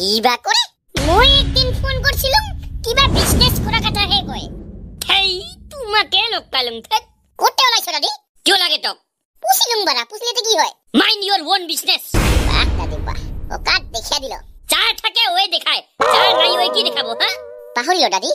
কিবা করে মই একদিন ফোন করছিলাম কিবা বিজনেস করা কথা হে কই তাই তোমাকে লোক কালম থাক কোটে ওলাই ছড়া দি কি লাগে টক পুছিলুম বড়া পুছলে তে কি হয় মাইন্ড ইওর ওন বিজনেস বাটা দিবা ও কাট দেখিয়া দিল যা থাকে ওই দেখায় যা নাই ওই কি দেখাবো হ্যাঁ পাহলিও দাদি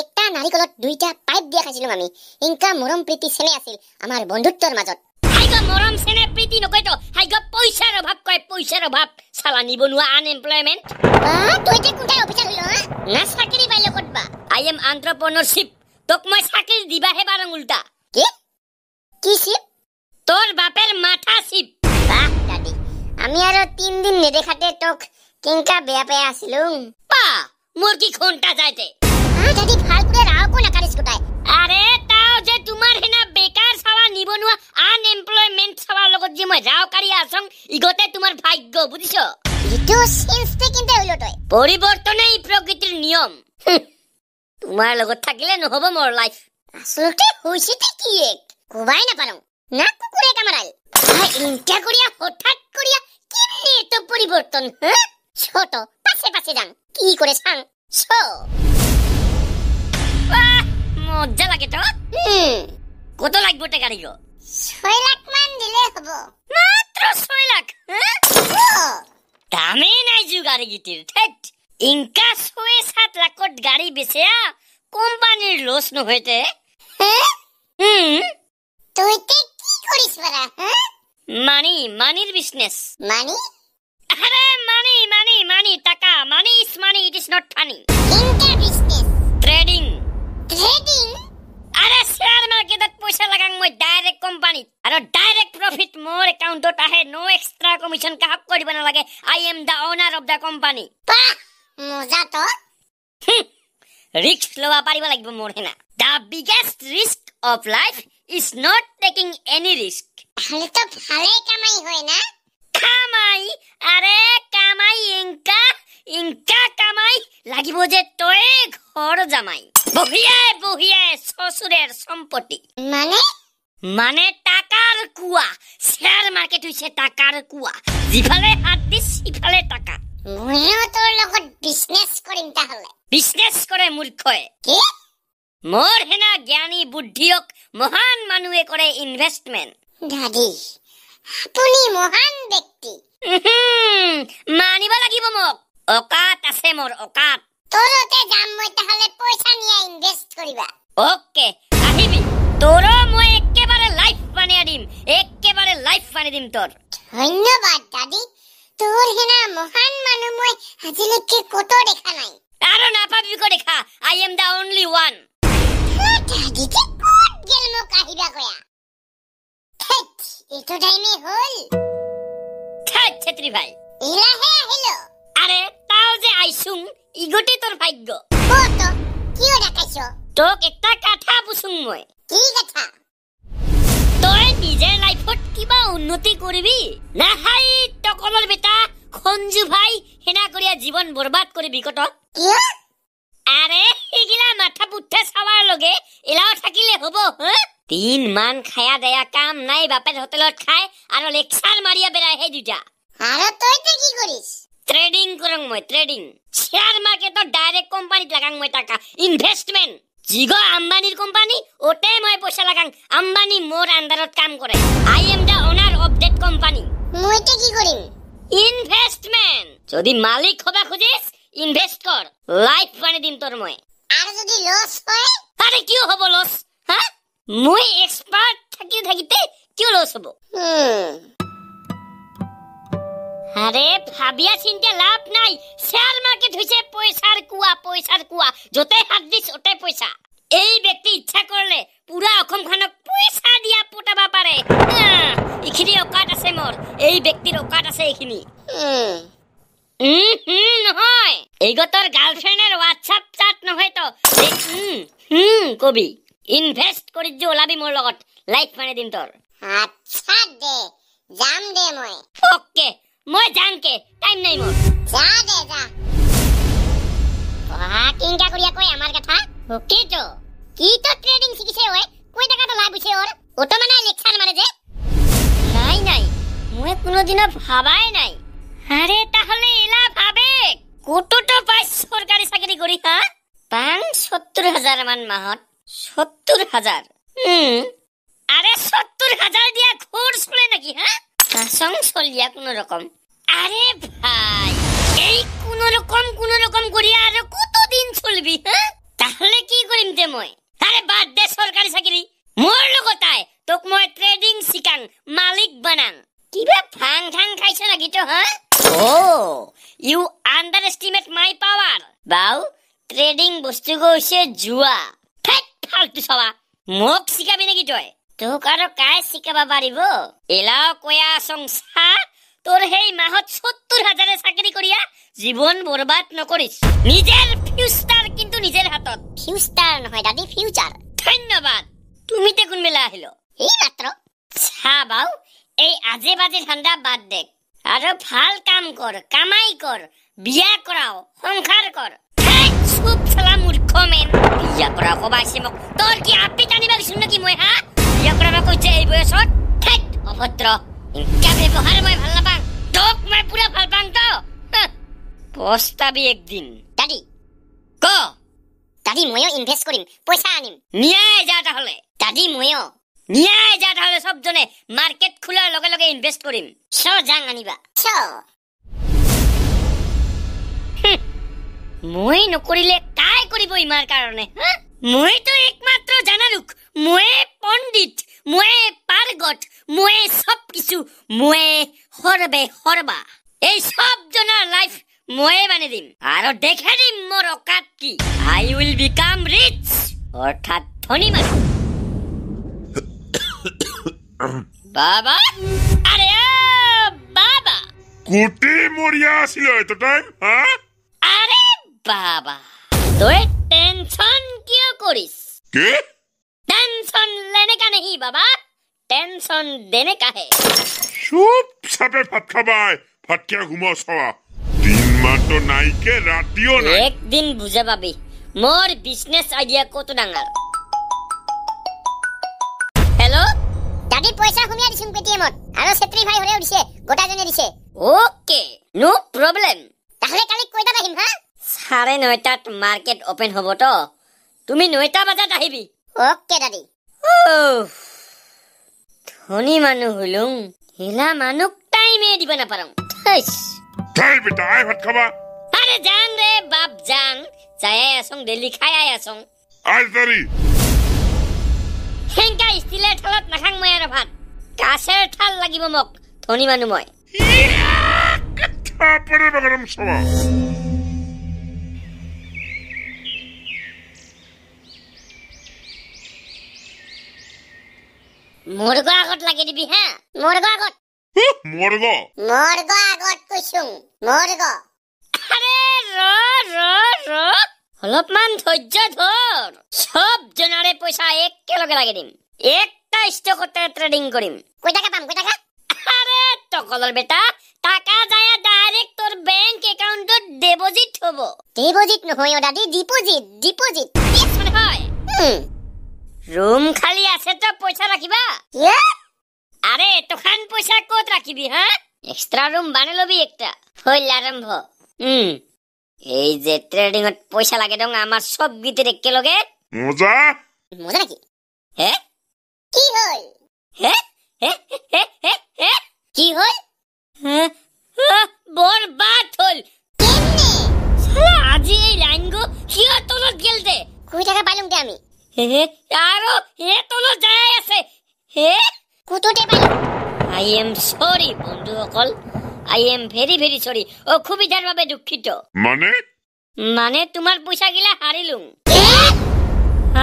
একটা নারিকলত দুইটা পাইপ দিয়া খাইছিলাম আমি ইনকা মরম প্রীতি সেনে আছিল আমার বন্ধুত্বর মাজত হাইগা মরম সেনে প্রীতি নকয় তো হাইগা পয়সার অভাব কয় পয়সার অভাব শালা নিবনুয়া আনএমপ্লয়মেন্ট বা তুই তে কোটায় অফিসার হইলো না না চাকরি পাইলো কতবা আই এম এন্টারপ্রেনারশিপ তোক মই চাকরি দিবা হে বারং উল্টা কি কি শিপ তোর বাপের মাথা শিপ বাহ দাদি আমি আর 3 দিন নে দেখাতে তোক কিংকা বেয়া পেয়া আছিলুম পা মুরগি খোনটা যাইতে हां दादी फालपुरे राव को ना करिस कोटाय अरे ताओ जे तुमार हेना बेकार सावा निबनुआ अनएम्प्लॉयमेंट सावा লগত जे মই राव करी आसम इगते तुमार भाग्य बुझिसो इतो सेंस ते किनते হইলো তই পরিবর্তনই প্রকৃতির নিয়ম তোমার লগত থাকিলে নহব মোর লাইফ আসলতে হইছিতে কি এক কোবাই না পারং না কুকুরে কামরাল ইনটা করিয়া হঠাৎ করিয়া কিমনে এত পরিবর্তন হ্যাঁ ছোট পাশে পাশে যান কি করে সাং সো মজা লাগে তো কত লাগবে টাকা দিগো 6 লাখ মান দিলে হবো মাত্র 6 লাখ দামে নাই জু গাড়ি গিতির ঠিক ইনকা 6-7 লাখ কত গাড়ি বেচা কোম্পানির লস ন হইতে তুই তে কি করিস বড়া হ্যাঁ মানির বিজনেস মানি আরে মানি টাকা money is money it is not funny ইনকা বিজনেস trading আরে শেয়ার মার্কেটত পয়সা লাগাং মই ডাইরেক্ট কোম্পানি আর ডাইরেক্ট প্রফিট মোর অ্যাকাউন্টত আহে নো এক্সট্রা কমিশন কাহাক কইব না লাগে I am the owner of the company বাহ মজা তো রিস্ক লওয়া পারিব লাগিব মোর হেনা the biggest risk of life is not taking any risk তাহলে তো ভালে কামাই হয় না কামাই আরে কামাই ইনকা কামাই লাগিব যে তোই ঘর জামাই বহিয়ে শ্বশুরের সম্পত্তি মানে টাকার কুয়া শেয়ার মার্কেট হইছে টাকার কুয়া জিফালে হাত দিস সিফালে টাকা মইও তোর লগত বিজনেস করিম তাহলে বিজনেস করে মূর্খয় কি মোর হেনা জ্ঞানী বুদ্ধিয়ক মহান মানুয়ে করে ইনভেস্টমেন্ট দাদি আপনি মহান ব্যক্তি মানিবা লাগিব মোক অকাত আছে মোর অকাত তোরতে যাম মই তাহলে পয়সা নিয়া ইনভেস্ট করিবা ওকে আহিবি তোর মই একেবারে লাইফ বানিয়ে দিম তোর ধন্যবাদ দাদি তোর হেনা মহান মানু মই আজিলকে কত দেখা নাই আর না পাবি কো দেখা I am the only one দাদি কি কোট গেল মো কাহিবা কয়া ঠিক এতো টাইমে হল ঠিক ছেত্রী ভাই ইলা হে হলো আরে তাও যে আইসুম ইগোটি তোর ভাগ্য কত কিও ডাকাইছো তোক একটা কথা পুছুম মই কি কথা তুই নিজে লাইফত কিবা উন্নতি করবি না হাই টকলর বেটা খঞ্জু ভাই হেনা করিয়া জীবন बर्बाद করে বিকট কি আরে এগিলা মাথা বুদ্ধে সাওয়ার লগে এলাও থাকিলে হবো হ্যাঁ 3 মান খায়া দেয়া কাম নাই বাপের হোটেলত খায় আর লেকচার মারিয়া বেড়ায় হে দুটা আর তুই তে কি করিস ট্রেডিং করং মই ট্রেডিং শেয়ার মার্কেট তো ডাইরেক্ট কোম্পানি লাগাং মই টাকা ইনভেস্টমেন্ট জিগো আম্বানির কোম্পানি ওতে মই পয়সা লাগাং আম্বানি মোর আন্ডারত কাম করে I am the owner of that company মই তে কি করিম ইনভেস্টমেন্ট যদি মালিক হবা খুজিস ইনভেস্ট কর লাইফ বানি দিম তোর মই আর যদি লস হয় আরে কিও হবো লস হ্যাঁ মই এক্সপার্ট থাকিতে কিও লস হবো আরে ভাবিয়া চিন্তা লাভ নাই শেয়ার মার্কেট হইছে পয়সার কুয়া জতে হাত দিস ওতে পয়সা এই ব্যক্তি ইচ্ছা করলে পুরা অসমখনক পয়সা দিয়া পোটাবা পারে ইখিনি অকাত আছে মোর এই ব্যক্তির অকাত আছে ইখিনি নহয় এইগতর গার্লফ্রেন্ডের হোয়াটসঅ্যাপ চ্যাট নহয় তো কবি ইনভেস্ট করি যে ওলাবি মোর লগত লাইফ মানে দিন তোর আচ্ছা দে জাম দে মই ওকে মই জানকে টাইম নাই মোর যা ওয়া কিংকা করিয়া কই আমার কথা ওকে তো কি তো ট্রেডিং শিখিছে ওই কই টাকা তো লাভ হইছে ওর ও তো মানে লেকচার মারে যে নাই মই কোনোদিন ভাবাই নাই আরে তাহলে এলা ভাবে কতটা পাই সরকারি চাকরি করি হ্যাঁ ৭৫,০০০ মান মাহত ৭০,০০০ আরে ৭০,০০০ দিয়া ঘর চলে নাকি হ্যাঁ কাসং চলিয়া কোনো রকম আরে ভাই এই কোন রকম করি আর কতদিন চলবি হ্যাঁ তাহলে কি করিম তে মই আরে বাদ দে সরকারি চাকরি মোর লগতাই তোক মই ট্রেডিং শিকাং মালিক বানাং কিবা ফাং ঠাং খাইছ নাকি তো হ্যাঁ Oh, you underestimate my power. Bow, trading bustu go she jua. Pet pal to sawa. Mok sika binegi joy. To karo kai sika babari bo. Elao koya song sa. Tor hey mahot ৭০,০০০ sakri koria. Jibon borbat nokoris. Nijer future kintu nijer hatot. Future nohoy dadi future. Dhonnobad. Tumi te kun mela hilo. Ei matro. Cha bau. Ei aje baje dhanda bad dek. আরে ফাল কাম কর কামাই কর বিয়া করাও সংসার কর এই চুপ শালা মূর্খ মেন বিয়া করা কবাইছি মোক তোর কি আপি জানিবা শুন কি মই হ্যাঁ বিয়া করাবা কইছে এই বয়সত ঠেক অভদ্র ইনকা ব্যবহার মই ভাল না পাং তোক মই পুরা ভাল পাং তো পস্তাবি একদিন দাদি ক দাদি মইও ইনভেস্ট করিম পয়সা আনিম নিয়ায় যা তাহলে দাদি মইও নিয়ায় যা তাহলে সব জনে মার্কেট খোলার লগে লগে ইনভেস্ট করিম শো জাং আনিবা শো মই নকরিলে কাই করিব ইমার কারণে হ্যাঁ মই তো একমাত্র জানালুক মই পণ্ডিত মই পারগট মই সব কিছু মই হরবে হরবা এই সব জনের লাইফ মই বানিয়ে দিম আর দেখে দিম মোর অকাত কি আই উইল বিকাম রিচ অর্থাৎ ধনী মানুষ বাবা আরে বাবা কুটি মরিয়া ছিল এত টাইম হ্যাঁ আরে বাবা তুই টেনশন কি করিস কে টেনশন লেনে কা নেই বাবা টেনশন দেনে কা হে চুপ সাপে ফটকাবাই ফটকা ঘুমো সওয়া দিন মান তো নাই কে রাতিও নাই একদিন বুঝা পাবি মোর বিজনেস আইডিয়া কত ডাঙার হ্যালো দাদি পয়সা ঘুমিয়ে দিছুম পেটিএমত আর সেত্রী ভাই হরেও দিছে গোটা জনে দিছে ওকে নো প্রবলেম তাহলে কালি কইতা আহিম হ্যাঁ 9:30 মার্কেট ওপেন হবো তো তুমি 9টা বাজাত আহিবি ওকে দাদি ও ধনী মানু হলুম হিলা মানুক টাইমে দিব না পারং থইস তাই বেটা আই ভাত খাবা আরে জান রে বাপ জান যায় আসং দিল্লি খাই আই আসং আই দাদি হেঙ্কা স্টিলের থালত নাখাং মই আর ভাত কাছের থাল লাগিব মোক ধনী মানু মই মর্গ আগত লাগি দিবি হ্যাঁ মর্গ আগত মর্গ মর্গ আগত কইছুং মর্গ আরে র র র অলপমান ধৈর্য ধর সব জনারে পয়সা একেলগে লাগি দিম একটা স্টকতে ট্রেডিং করিম কই টাকা পাম কই টাকা আরে টকলর বেটা টাকা যায় ডাইরেক্ট তোর ব্যাংক অ্যাকাউন্টে ডিপোজিট হবো ডিপোজিট নহয় ও দাদি ডিপোজিট ডিপোজিট ইয়েস মানে হয় রুম খালি আছে তো পয়সা রাখিবা আরে তোখান পয়সা কত রাখিবি হ্যাঁ এক্সট্রা রুম বানাই লবি একটা হইল আরম্ভ এই যে ট্রেডিং এর পয়সা লাগে দং আমার সব গিতে রেখে লগে মজা মজা নাকি হে কি হল হে হে হে হে কি হল হ্যাঁ বরবাদ হল কেনে শালা আজি এই লাইন গো কি তোর গেলতে কই টাকা পাইলাম কে আমি হে আরো হে তোলো যায় আছে হে কতটে পাইলাম আই এম সরি বন্ধু অকল I am very very sorry ও খুবই জারভাবে দুঃখিত মানে মানে তোমার পয়সা গিলা হারিলুম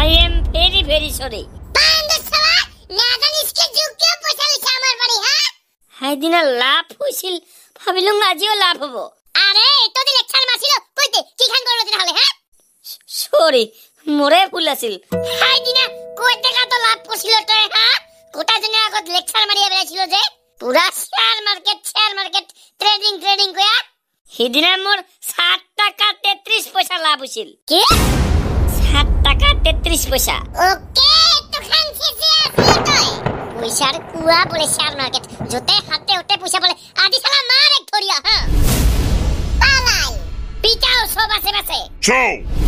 I am very very sorry বান্দা শালা না জানিস কে জুকে পয়সা লিছে আমার বাড়ি হ্যাঁ হাই দিনা লাভ হইছিল ভাবিলুম আজিও লাভ হবো আরে এত দিন লেকচার মারছিল কইতে কি খান করলো দিন হলে হ্যাঁ সরি মোরে ভুল আছিল হাই দিনা কই টাকা তো লাভ করছিল তো হ্যাঁ কোটা জনে আগত লেকচার মারিয়া বেরাছিল যে পুরা শেয়ার মার্কেট ট্রেডিং ট্রেডিং কইয়া হিদিনা মোর 7 টাকা 33 পয়সা লাভ হইছিল কি 7 টাকা 33 পয়সা ওকে তো খান শেষে আসলো তো পয়সার কুয়া বলে শেয়ার মার্কেট জোতে হাতে ওতে পয়সা বলে আদি শালা মার এক ধরিয়া হ্যাঁ পালাই So